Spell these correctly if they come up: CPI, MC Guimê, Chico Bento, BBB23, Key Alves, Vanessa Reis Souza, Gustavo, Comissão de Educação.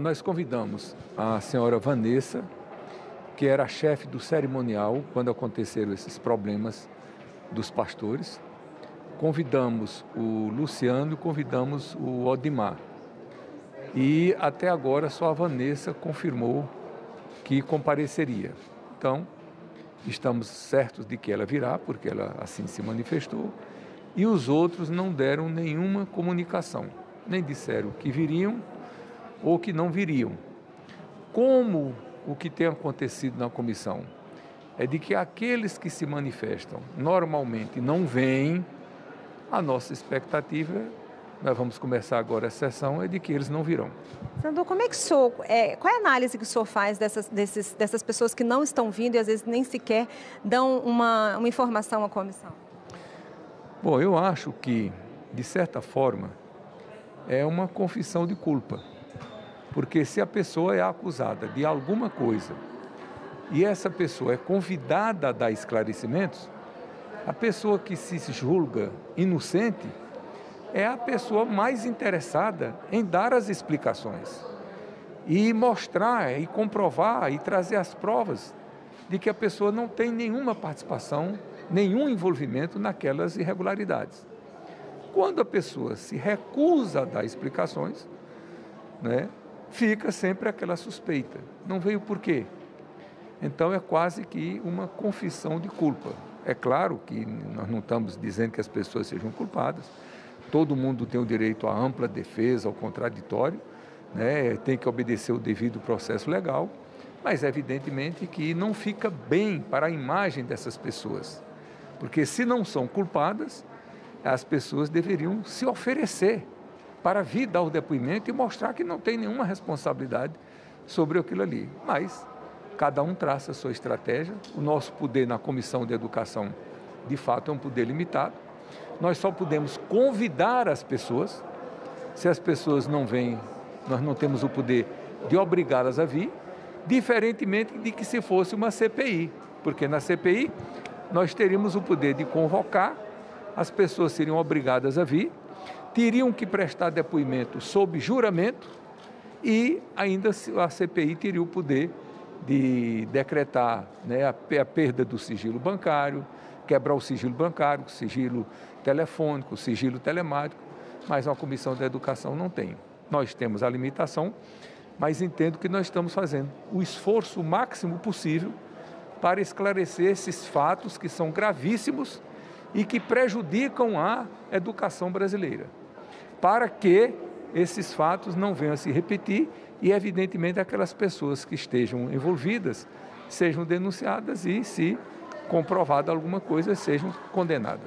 Nós convidamos a senhora Vanessa, que era a chefe do cerimonial quando aconteceram esses problemas dos pastores. Convidamos o Luciano, convidamos o Odimar. E até agora só a Vanessa confirmou que compareceria. Então, estamos certos de que ela virá, porque ela assim se manifestou. E os outros não deram nenhuma comunicação, nem disseram que viriam ou que não viriam. Como o que tem acontecido na comissão é de que aqueles que se manifestam normalmente não vêm, a nossa expectativa, nós vamos começar agora a sessão, é de que eles não virão. Senador, como é que o senhor, qual é a análise que o senhor faz dessas pessoas que não estão vindo e às vezes nem sequer dão uma informação à comissão? Bom, eu acho que, de certa forma, é uma confissão de culpa. Porque se a pessoa é acusada de alguma coisa e essa pessoa é convidada a dar esclarecimentos, a pessoa que se julga inocente é a pessoa mais interessada em dar as explicações e mostrar e comprovar e trazer as provas de que a pessoa não tem nenhuma participação, nenhum envolvimento naquelas irregularidades. Quando a pessoa se recusa a dar explicações, né, fica sempre aquela suspeita. Não veio por quê? Então é quase que uma confissão de culpa. É claro que nós não estamos dizendo que as pessoas sejam culpadas. Todo mundo tem o direito à ampla defesa, ao contraditório, né? Tem que obedecer o devido processo legal, mas evidentemente que não fica bem para a imagem dessas pessoas. Porque se não são culpadas, as pessoas deveriam se oferecer para vir dar o depoimento e mostrar que não tem nenhuma responsabilidade sobre aquilo ali. Mas cada um traça a sua estratégia. O nosso poder na Comissão de Educação, de fato, é um poder limitado. Nós só podemos convidar as pessoas. Se as pessoas não vêm, nós não temos o poder de obrigá-las a vir, diferentemente de que se fosse uma CPI, porque na CPI nós teríamos o poder de convocar, as pessoas seriam obrigadas a vir, teriam que prestar depoimento sob juramento e ainda a CPI teria o poder de decretar, né, a perda do sigilo bancário, quebrar o sigilo bancário, o sigilo telefônico, o sigilo telemático, mas a Comissão da Educação não tem. Nós temos a limitação, mas entendo que nós estamos fazendo o esforço máximo possível para esclarecer esses fatos que são gravíssimos e que prejudicam a educação brasileira, para que esses fatos não venham a se repetir e, evidentemente, aquelas pessoas que estejam envolvidas sejam denunciadas e, se comprovada alguma coisa, sejam condenadas.